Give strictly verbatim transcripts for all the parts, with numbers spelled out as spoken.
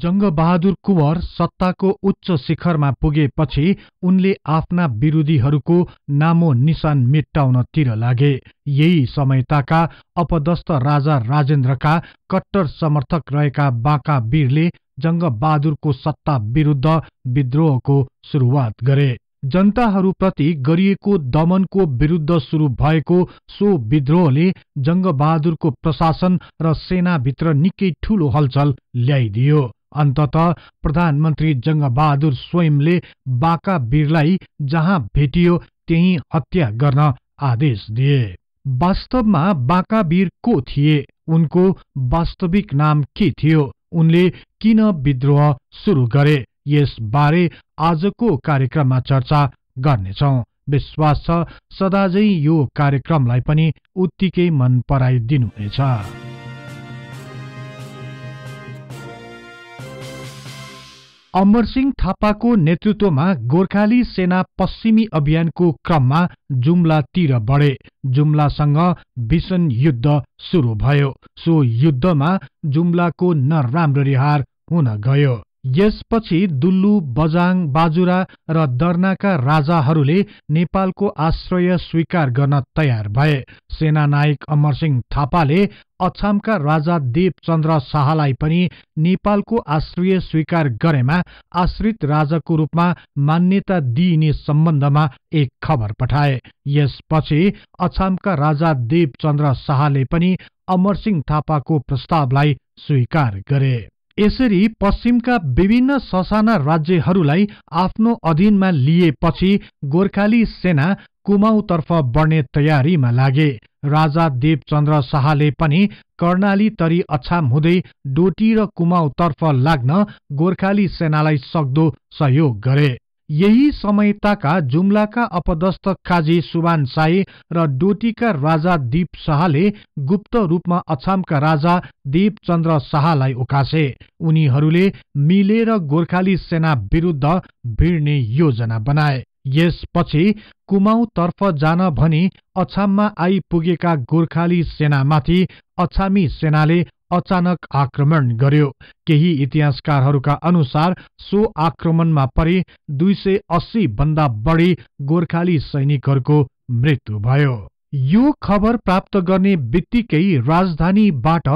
जंग बहादुर कुवर सत्ताको उच्च शिखरमा पुगेपछि उनले आफ्ना विरोधीहरूको नामो निशान मेट्टाउनतिर लागे। यही समयताका अपदस्थ राजा राजेन्द्रका कट्टर समर्थक रहेका बाँकावीरले जंग बहादुरको सत्ता विरुद्ध विद्रोहको सुरुवात गरे। जनताहरूप्रति गरिएको दमनको विरुद्ध सुरु भएको सो विद्रोहले जंग बहादुरको प्रशासन र सेनाभित्र निकै ठूलो हलचल ल्याइदियो। अन्ततः प्रधानमन्त्री जंग बहादुर स्वयंले बाँकावीरलाई जहाँ भेटियो त्यही हत्या गर्न आदेश दिए। वास्तवमा बाँकावीर को थिए? उनको वास्तविक नाम के थियो? उनले किन विद्रोह सुरु गरे? यस बारे आजको कार्यक्रममा चर्चा गर्नेछौं। विश्वास छ सदाझै यो कार्यक्रमलाई पनि उत्तिकै मन पराइदिनुहुनेछ। अमरसिंह थापाको नेतृत्वमा गोर्खाली सेना पश्चिमी अभियानको क्रममा जुम्लातिर बढे। जुम्लासँग भीषण युद्ध सुरु भयो। सो युद्धमा जुम्लाको नराम्ररी हार हुन गयो। यसपछि दुल्लु, बजाङ, बाजुरा र दर्नाका राजाहरूले नेपालको आश्रय स्वीकार गर्न तयार भए। सेनानायक अमरसिंह थापाले अछामका राजा देवचन्द्र शाहलाई पनि नेपालको आश्रय स्वीकार गरेमा आश्रित राजाको रूपमा मान्यता दिइने सम्बन्धमा एक खबर पठाए। यसपछि अछामका राजा देवचन्द्र शाहले पनि अमरसिंह थापाको प्रस्तावलाई स्वीकार गरे। यसरी पश्चिमका विभिन्न ससाना राज्यहरूलाई आफ्नो अधीनमा लिएपछि गोर्खाली सेना कुमाऊतर्फ बढ्ने तयारीमा लागे। राजा देवचन्द्र शाहले पनि कर्णाली तरी अछाम हुँदै डोटी र कुमाऊतर्फ लाग्न गोर्खाली सेनालाई सक्दो सहयोग गरे। यही समयताका जुम्लाका अपदस्थ काजी सुबान शाही र डोटीका राजा दीप शाहले गुप्त रूपमा अछामका राजा देवचन्द्र शाहलाई उकासे। उनीहरूले मिलेर गोर्खाली सेना विरुद्ध भिड्ने योजना बनाए। यसपछि कुमाऊतर्फ जान भनी अछाममा आइपुगेका गोर्खाली सेनामाथि अछामी सेनाले अचानक आक्रमण गर्यो। केही इतिहासकारहरूका अनुसार सो आक्रमणमा परि दुई सय अस्सी भन्दा बढी गोर्खाली सैनिकहरूको मृत्यु भयो। यो खबर प्राप्त गर्ने बित्तिकै राजधानीबाट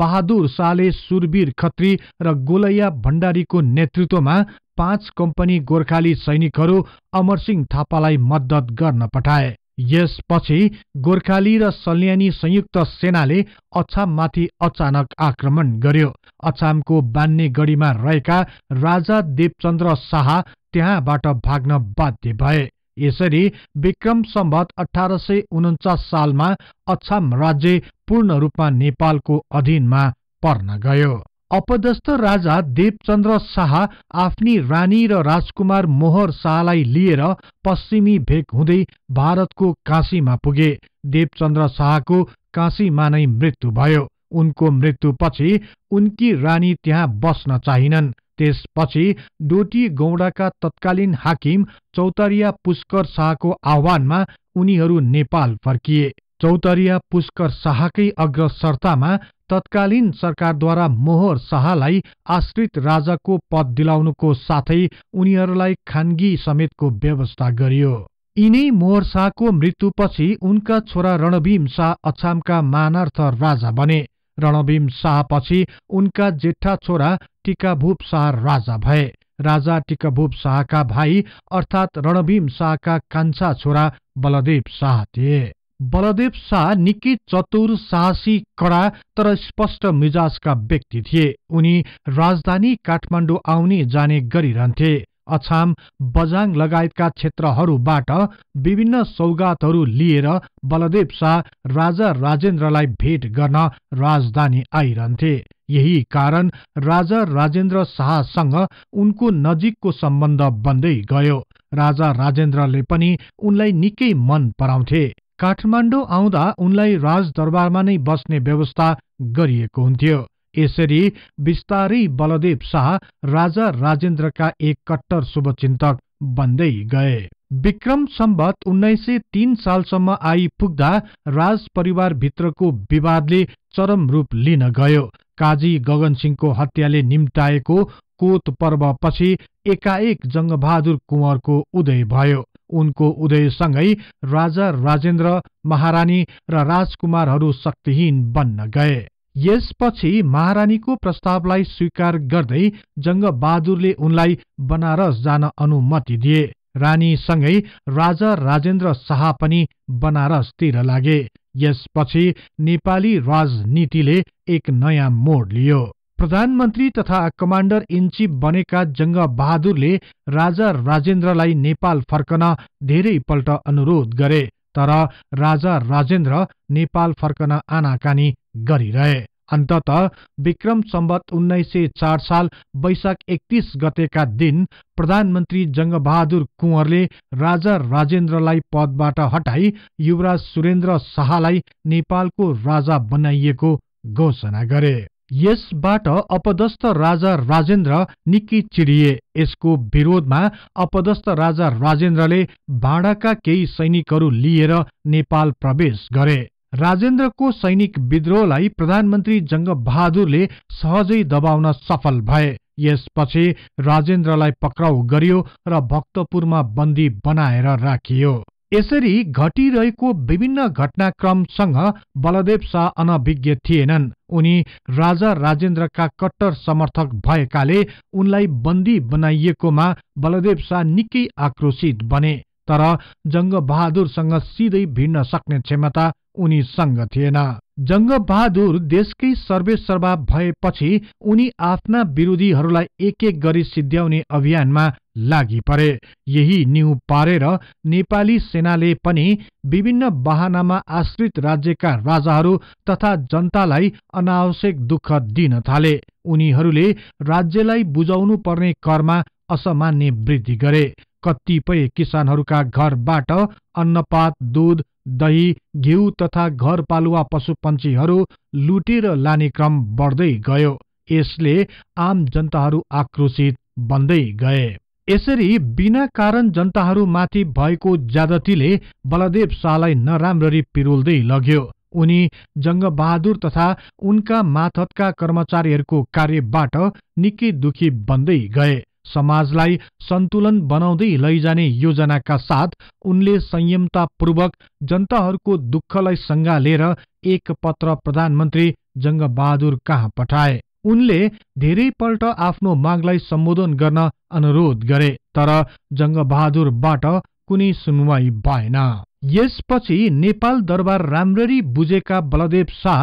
बहादुर शाहले सुरबीर खत्री र रोलैया भण्डारीको नेतृत्वमा पाँच कम्पनी गोर्खाली सैनिकहरू अमरसिंह थापालाई मद्दत गर्न पठाए। यसपछि गोर्खाली र सल्यानी संयुक्त सेनाले अछाममाथि अचानक आक्रमण गर्यो। अछामको बान्नी गढीमा रहेका राजा देवचन्द्र शाह त्यहाँबाट भाग्न बाध्य भए। यसरी विक्रम सम्वत अठारह सय उन्चास सालमा अछाम राज्य पूर्ण रूपमा नेपालको अधीनमा पर्न गयो। अपदस्थ राजा देवचन्द्र शाह आफ्नी रानी र राजकुमार मोहर शाहलाई लिएर पश्चिमी भेक हुँदै भारतको काशीमा पुगे। देवचन्द्र शाहको काशीमा नै मृत्यु भयो। उनको मृत्युपछि उनकी रानी त्यहाँ बस्न चाहिनन्। त्यसपछि डोटी गौडाका तत्कालीन हाकिम चौतारिया पुष्कर शाहको आह्वानमा उनीहरू नेपाल फर्किए। चौतारिया पुष्कर शाहकै अग्रसरतामा तत्कालीन सरकारद्वारा मोहर शाहलाई आश्रित राजाको पद दिलाउनुको साथै उनीहरूलाई खानगी समेतको व्यवस्था गरियो। यिनै मोहर शाहको मृत्युपछि उनका छोरा रणभीम शाह अछामका मानार्थ राजा बने। रणभीम शाहपछि उनका जेठा छोरा टीकाभूप शाह राजा भए। राजा टीकाभूप शाहका भाइ अर्थात् रणभीम शाहका कान्छा छोरा बलदेव शाह थिए। बलदेव शाह निकै चतुर, साहसी, कडा तर स्पष्ट मिजाजका व्यक्ति थिए। उनी राजधानी काठमाडौँ आउने जाने गरिरहन्थे। अछाम, बजाङ लगायतका क्षेत्रहरूबाट विभिन्न सौगातहरू लिएर बलदेव शाह राजा राजेन्द्रलाई भेट गर्न राजधानी आइरहन्थे। यही कारण राजा राजेन्द्र शाहसँग उनको नजिकको सम्बन्ध बन्दै गयो। राजा राजेन्द्रले पनि उनलाई निकै मन पराउँथे। काठमाडौँ आउँदा उनलाई राजदरबारमा नै बस्ने व्यवस्था गरिएको हुन्थ्यो। यसरी बिस्तारै बलदेव शाह राजा राजेन्द्रका एक कट्टर शुभचिन्तक बन्दै गए। विक्रम सम्वत उन्नाइस सय तीन सालसम्म आइपुग्दा राज परिवारभित्रको विवादले चरम रूप लिन गयो। काजी गगन सिंहको हत्याले निम्ताएको कोत पर्वपछि एकाएक जंग बहादुर कुवरको उदय भयो। उनको उदयसँगै राजा राजेन्द्र, महारानी र राजकुमारहरू शक्तिहीन बन्न गए। यसपछि महारानीको प्रस्तावलाई स्वीकार गर्दै जंग बहादुरले उनलाई बनारस जान अनुमति दिए। रानीसँगै राजा राजेन्द्र शाह पनि बनारसतिर लागे। यसपछि नेपाली राजनीतिले एक नयाँ मोड लियो। प्रधानमन्त्री तथा कमाण्डर इन चीफ बनेका जंग बहादुरले राजा राजेन्द्रलाई नेपाल फर्कन धेरैपल्ट अनुरोध गरे, तर राजा राजेन्द्र नेपाल फर्कन आनाकानी गरिरहे। अन्ततः विक्रम सम्वत उन्नाइस सय चार साल वैशाख एकतीस गतेका दिन प्रधानमन्त्री जंग बहादुर कुँवरले राजा राजेन्द्रलाई पदबाट हटाई युवराज सुरेन्द्र शाहलाई नेपालको राजा बनाइएको घोषणा गरे। यसबाट अपदस्थ राजा राजेन्द्र निकै चिडिए। यसको विरोधमा अपदस्थ राजा राजेन्द्रले भाँडाका केही सैनिकहरू लिएर नेपाल प्रवेश गरे। राजेन्द्रको सैनिक विद्रोहलाई प्रधानमन्त्री जंग बहादुरले सहजै दबाउन सफल भए। यसपछि राजेन्द्रलाई पक्राउ गरियो र भक्तपुरमा बन्दी बनाएर राखियो। यसरी घटिरहेको विभिन्न घटनाक्रमसँग बलदेव शाह अनभिज्ञ थिएनन्। उनी राजा राजेन्द्रका कट्टर समर्थक भएकाले उनलाई बन्दी बनाइएकोमा बलदेव शाह निकै आक्रोशित बने, तर जंग बहादुरसँग सिधै भिड्न सक्ने क्षमता उनीसँग थिएन। जंग बहादुर देशकै सर्वेसर्वा भएपछि उनी आफ्ना विरोधीहरूलाई एक एक गरी सिद्ध्याउने अभियानमा लागि परे। यही न्यू पारेर नेपाली सेनाले पनि विभिन्न बहानामा आश्रित राज्यका राजाहरू तथा जनतालाई अनावश्यक दुःख दिन थाले। उनीहरूले राज्यलाई बुझाउनु पर्ने करमा असामान्य वृद्धि गरे। कतिपय किसानहरूका घरबाट अन्नपात, दूध, दही, घिउ तथा घरपालुवा पशुपन्छीहरू लुटेर लाने क्रम बढ्दै गयो। यसले आम जनताहरू आक्रोशित बन्दै गए। यसरी बिना कारण जनताहरूमाथि भएको ज्यादतीले बलदेव शाहलाई नराम्ररी पिरोल्दै लग्यो। उनी जंग बहादुर तथा उनका मातहतका कर्मचारीहरूको कार्यबाट निकै दुखी बन्दै गए। समाजलाई सन्तुलन बनाउँदै लैजाने योजनाका साथ उनले संयमतापूर्वक जनताहरूको दुःखलाई सँगालेर एक पत्र प्रधानमन्त्री जंग बहादुर कहाँ पठाए। उनले धेरैपल्ट आफ्नो मागलाई सम्बोधन गर्न अनुरोध गरे, तर जंग बहादुरबाट कुनै सुनवाई भएन। यसपछि नेपाल दरबार राम्ररी बुझेका बलदेव शाह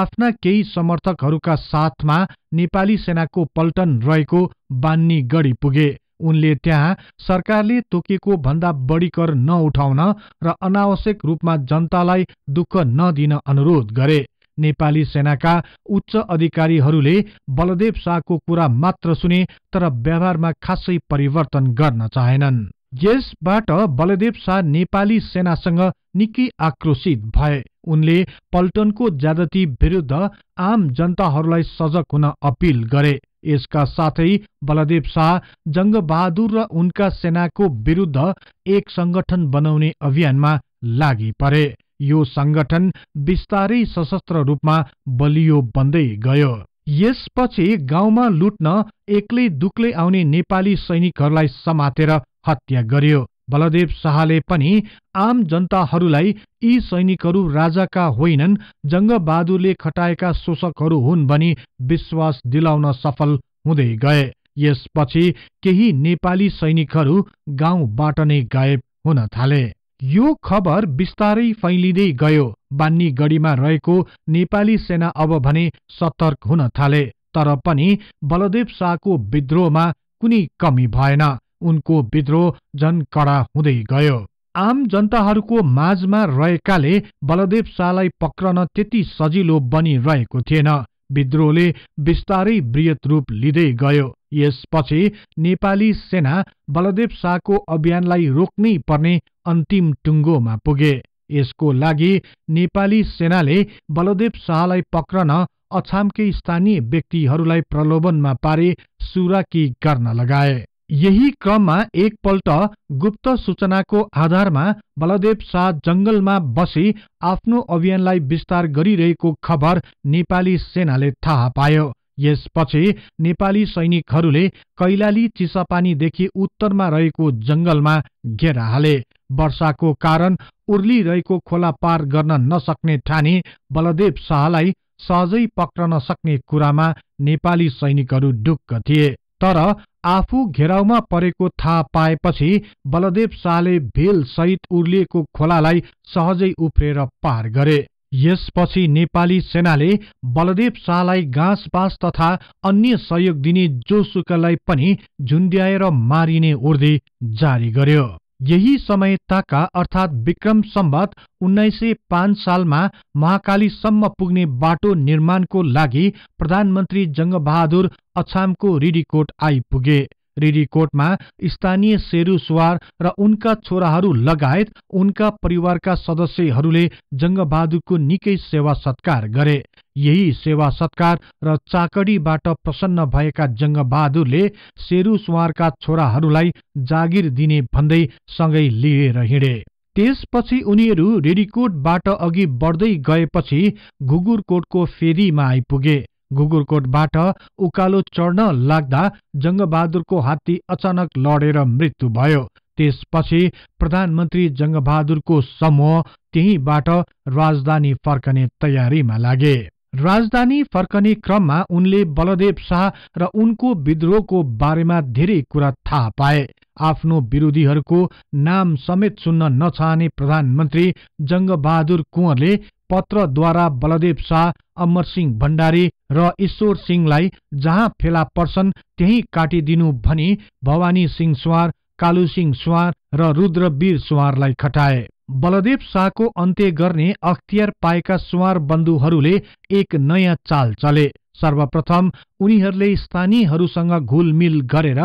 आफ्ना केही समर्थकहरूका साथमा नेपाली सेनाको पल्टन रहेको बान्नी गढी पुगे। उनले त्यहाँ सरकारले तोकेको भन्दा बढी कर नउठाउन र अनावश्यक रूपमा जनतालाई दुःख नदिन अनुरोध गरे। नेपाली सेनाका उच्च अधिकारीहरूले बलदेव शाहको कुरा मात्र सुने, तर व्यवहारमा खासै परिवर्तन गर्न चाहेनन्। यसबाट बलदेव शाह नेपाली सेनासँग निकै आक्रोशित भए। उनले पल्टनको ज्यादती विरुद्ध आम जनताहरूलाई सजग हुन अपिल गरे। यसका साथै बलदेव शाह जंग बहादुर र उनका सेनाको विरुद्ध एक संगठन बनाउने अभियानमा लागि परे। यो संगठन बिस्तारै सशस्त्र रूपमा बलियो बन्दै गयो। यसपछि गाउँमा लुट्न एक्लै दुक्लै आउने नेपाली सैनिकहरूलाई समातेर हत्या गरियो। बलदेव शाहले पनि आम जनताहरूलाई यी सैनिकहरू राजाका होइनन्, जंग बहादुरले खटाएका शोषकहरू हुन् भनी विश्वास दिलाउन सफल हुँदै गए। यसपछि केही नेपाली सैनिकहरू गाउँबाट नै गायब हुन थाले। यो खबर बिस्तारै फैलिँदै गयो। बान्नी गढीमा रहेको नेपाली सेना अब भने सतर्क हुन थाले, तर पनि बलदेव शाहको विद्रोहमा कुनै कमी भएन। उनको विद्रोह झन कडा हुँदै गयो। आम जनताहरूको माझमा रहेकाले बलदेव शाहलाई पक्रन त्यति सजिलो बनिरहेको थिएन। विद्रोहले बिस्तारै बृहत् रूप लिँदै गयो। यसपछि नेपाली सेना बलदेव शाहको अभियानलाई रोक्नै पर्ने अन्तिम टुङ्गोमा पुगे। यसको लागि नेपाली सेनाले बलदेव शाहलाई पक्रन अछामकै स्थानीय व्यक्तिहरूलाई प्रलोभनमा पारे सुराकी गर्न लगाए। यही क्रममा एकपल्ट गुप्त सूचनाको आधारमा बलदेव शाह जंगलमा बसी आफ्नो अभियानलाई विस्तार गरिरहेको खबर नेपाली सेनाले थाहा पायो। यसपछि नेपाली सैनिकहरूले कैलाली चीसापानीदेखि उत्तरमा रहेको जंगलमा घेरा हाले। वर्षाको कारण उर्लिरहेको खोला पार गर्न नसक्ने ठानी बलदेव शाहलाई सहजै पक्रन सक्ने कुरामा नेपाली सैनिकहरू ढुक्क थिए। तर आफू घेराउमा परेको थाहा पाएपछि बलदेव शाहले भेलसहित उर्लिएको खोलालाई सहजै उफ्रेर पार गरे। यसपछि नेपाली सेनाले बलदेव शाहलाई घाँसबास तथा अन्य सहयोग दिने जोसुकैलाई पनि झुन्ड्याएर मारिने उर्दी जारी गर्यो। यही समय ताका अर्थात विक्रम सम्वत उन्नाइस सय पांच साल में महाकालीसम्म पुग्ने बाटो निर्माण को लागि प्रधानमंत्री जंग बहादुर अछाम को रिडीकोट आईपुगे। रिडीकोट में स्थानीय सेरु सुवार र उनका छोराहरू लगायत उनका परिवार का सदस्यहरूले जंग बहादुर को निकै सेवा सत्कार गरे। यही सेवा सत्कार र चाकडीबाट प्रसन्न भएका जंग बहादुरले सेरु सुवारका छोराहरूलाई जागिर दिने भन्दै सँगै लिएर हिँडे। त्यसपछि उनीहरू रिडीकोटबाट अघि बढ्दै गएपछि घुगुरकोटको फेदीमा आइपुगे। घुगुरकोटबाट उकालो चढ्न लाग्दा जङ्गबहादुरको हात्ती अचानक लडेर मृत्यु भयो। त्यसपछि प्रधानमन्त्री जङ्गबहादुरको समूह त्यहीबाट राजधानी फर्कने तयारीमा लागे। राजधानी फर्कने क्रममा उनले बलदेव शाह र उनको विद्रोहको बारेमा धेरै कुरा थाहा पाए। आफ्नो विरोधीहरूको नाम समेत सुन्न नचाहने प्रधानमन्त्री जङ्गबहादुर कुँवरले पत्रद्वारा बलदेव शाह, अमर सिंह भंडारी र ईश्वरसिंहलाई जहाँ फेला पर्छन् त्यही काटिदिनु भनी भवानी सिंह सुवार, कालू सिंह सुवार र रुद्रवीर सुवारलाई खटाए। बलदेव शाहको अन्त्य गर्ने अख्तियार पाएका सुवार बन्धुहरूले एक नयाँ चाल चले। सर्वप्रथम उनीहरूले स्थानीयहरूसँग घुलमिल गरेर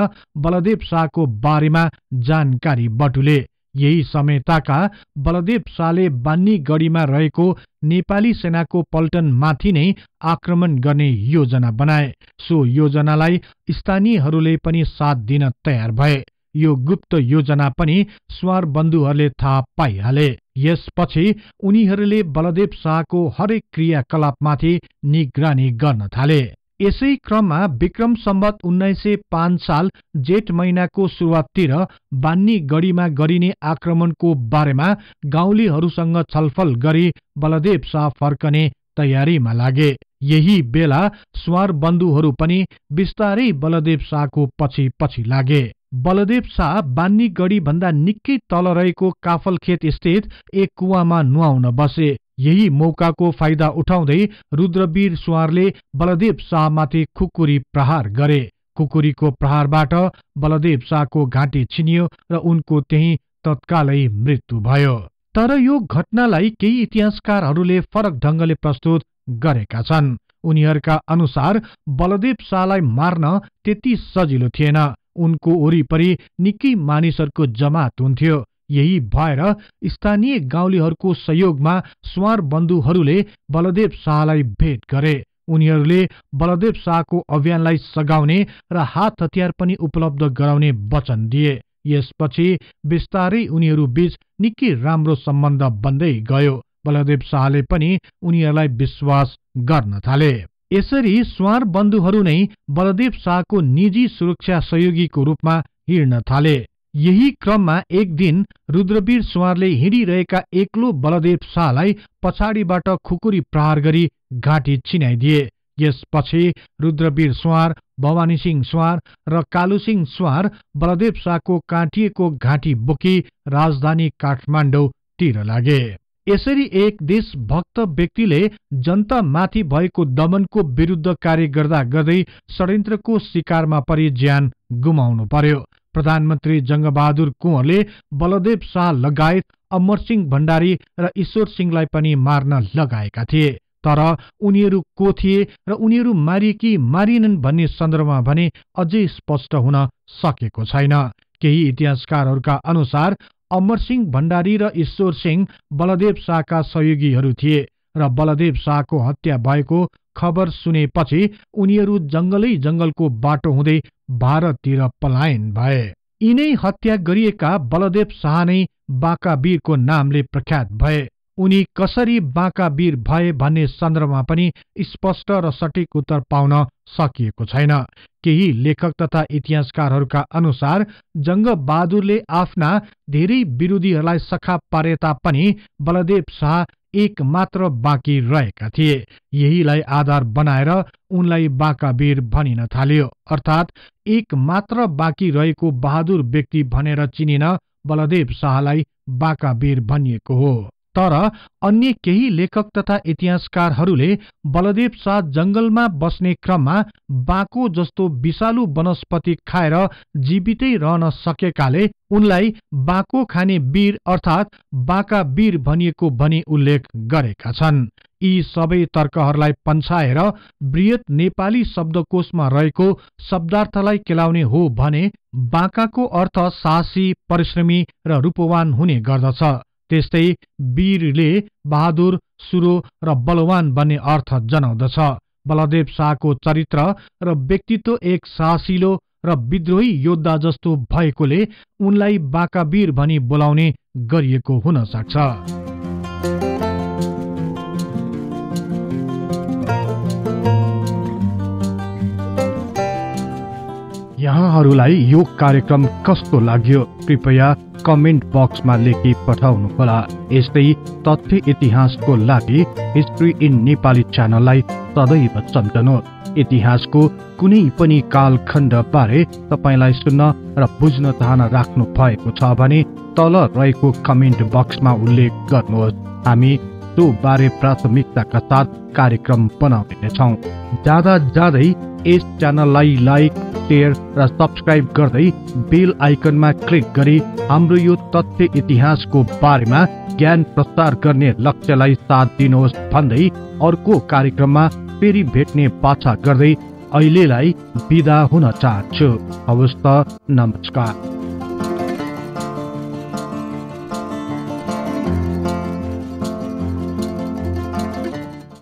बलदेव शाहको बारेमा जानकारी बटुले। यही समय ताका बलदेव शाहले बान्नी गढीमा रहेको नेपाली सेनाको पल्टनमाथि नै आक्रमण गर्ने योजना बनाए। सो योजनालाई स्थानीयहरूले पनि साथ दिन तयार भए। यो गुप्त योजना पनि स्वार बन्धुहरूले थाहा पाइहाले। यसपछि उनीहरूले बलदेव शाहको हरेक क्रियाकलापमाथि निगरानी गर्न थाले। यसै क्रममा विक्रम सम्वत उन्नाइस सय पाँच साल जेठ महिनाको सुरुवाततिर बान्नी गढीमा गरिने आक्रमणको बारेमा गाउँलेहरूसँग छलफल गरी बलदेव शाह फर्कने तयारीमा लागे। यही बेला स्वार बन्धुहरू पनि बिस्तारै बलदेव शाहको पछि पछि लागे। बलदेव शाह बान्नी गढी भन्दा निकै तल रहेको काफलखेत स्थित एक कुवामा नुहाउन बसे। यही मौका को फायदा उठाउँदै रुद्रवीर सुवारले बलदेव शाहमाथि खुकुरी प्रहार गरे। खुकुरी को प्रहारबाट बलदेव शाहको घाँटी छिनियो र उनको त्यही तत्कालै मृत्यु भयो। तर यो घटनालाई केही इतिहासकारहरूले फरक ढंगले प्रस्तुत गरेका छन्। उनीहरूका अनुसार बलदेव शाहलाई मार्न त्यति सजिलो थिएन। उनको वरिपरि निकै मानिसहरूको जमात हुन्थ्यो। यही भएर स्थानीय गाउँलेहरूको सहयोगमा स्वार बन्धुहरूले बलदेव शाहलाई भेट गरे। उनीहरूले बलदेव शाहको अभियानलाई सघाउने र हात हतियार पनि उपलब्ध गराउने वचन दिए। यसपछि बिस्तारै उनीहरू बीच निकै राम्रो सम्बन्ध बन्दै गयो। बलदेव शाहले पनि उनीहरूलाई विश्वास गर्न थाले। यसरी स्वार बन्धुहरू नै बलदेव शाहको निजी सुरक्षा सहयोगीको रूपमा हिँड्न थाले। यही क्रममा एक दिन रुद्रवीर सुवारले हिँडिरहेका एक्लो बलदेव शाहलाई पछाडिबाट खुकुरी प्रहार गरी घाँटी चिनाइदिए। यसपछि रुद्रवीर सुवार, भवानी सिंह सुवार र कालू सिंह सुवार बलदेव शाहको काटिएको घाँटी बोकी राजधानी काठमाडौँतिर लागे। यसरी एक देशभक्त व्यक्तिले जनतामाथि भएको दमनको विरुद्ध कार्य गर्दा गर्दै षड्यन्त्रको शिकारमा परी ज्यान गुमाउनु पर्यो। प्रधानमन्त्री जङ्गबहादुर कुँवरले बलदेव शाह लगायत अमरसिंह भण्डारी र ईश्वरसिंहलाई पनि मार्न लगाएका थिए। तर उनीहरू को थिए र उनीहरू मारिए कि मारिएनन् भन्ने सन्दर्भमा भने अझै स्पष्ट हुन सकेको छैन। केही इतिहासकारहरूका अनुसार अमरसिंह भण्डारी र ईश्वरसिंह बलदेव शाहका सहयोगीहरू थिए र बलदेव शाहको हत्या भएको खबर सुनेपछि उनीहरू जंगलै जंगलको बाटो हुँदै भारततिर पलायन भए। यिनै हत्या गरिएका बलदेव शाह नै बाँकावीरको नामले प्रख्यात भए। उनी कसरी बाँकावीर भए भन्ने सन्दर्भमा पनि स्पष्ट र सटिक उत्तर पाउन सकिएको छैन। केही लेखक तथा इतिहासकारहरूका अनुसार जंग बहादुरले आफ्ना धेरै विरोधीहरूलाई सखा पारे तापनि बलदेव शाह एकमात्र बाँकी रहेका थिए। यहीलाई आधार बनाएर उनलाई बाँकावीर भनिन थालियो, अर्थात् एकमात्र बाँकी रहेको बहादुर व्यक्ति भनेर चिनिन बलदेव शाहलाई बाँकावीर भनिएको हो। तर अन्य केही लेखक तथा इतिहासकारहरूले बलदेव शाह जंगलमा बस्ने क्रममा बाँको जस्तो विषालु वनस्पति खाएर जीवितै रहन सकेकाले उनलाई बाँको खाने वीर अर्थात् बाँकावीर भनिएको भनी उल्लेख गरेका छन्। यी सबै तर्कहरूलाई पन्छाएर बृहत नेपाली शब्दकोशमा रहेको शब्दार्थलाई केलाउने हो भने बाँकाको अर्थ साहसी, परिश्रमी र रूपवान हुने गर्दछ। त्यस्तै वीरले बहादुर, सुरो र बलवान भन्ने अर्थ जनाउँदछ। बलदेव शाहको चरित्र र व्यक्तित्व एक साहसिलो र विद्रोही योद्धा जस्तो भएकोले उनलाई बाँकावीर भनी बोलाउने गरिएको हुन सक्छ। यहाँहरूलाई यो कार्यक्रम कस्तो लाग्यो कृपया कमेन्ट बक्समा लेखी पठाउनुहोला। यस्तै तथ्य इतिहासको लागि हिस्ट्री इन नेपाली च्यानललाई सदैव सम्झनुहोस्। इतिहासको कुनै पनि कालखण्ड बारे तपाईलाई सुन्न र बुझ्न चाहना राख्नु भएको छ भने तल रहेको कमेन्ट बक्समा उल्लेख गर्नुहोस्। हामी त्यो बारे प्राथमिकताका साथ कार्यक्रम बनाउनेछौँ। जाँदा जाँदै यस च्यानललाई लाइक, शेयर र सब्सक्राइब गर्दै बेल आइकनमा क्लिक गरी हाम्रो यो तथ्य इतिहासको बारेमा ज्ञान प्रसार गर्ने लक्ष्यलाई साथ दिनुहोस् भन्दै अर्को कार्यक्रममा फेरि भेट्ने पाछा गर्दै अहिलेलाई बिदा हुन चाहन्छु। हवस् त, नमस्कार।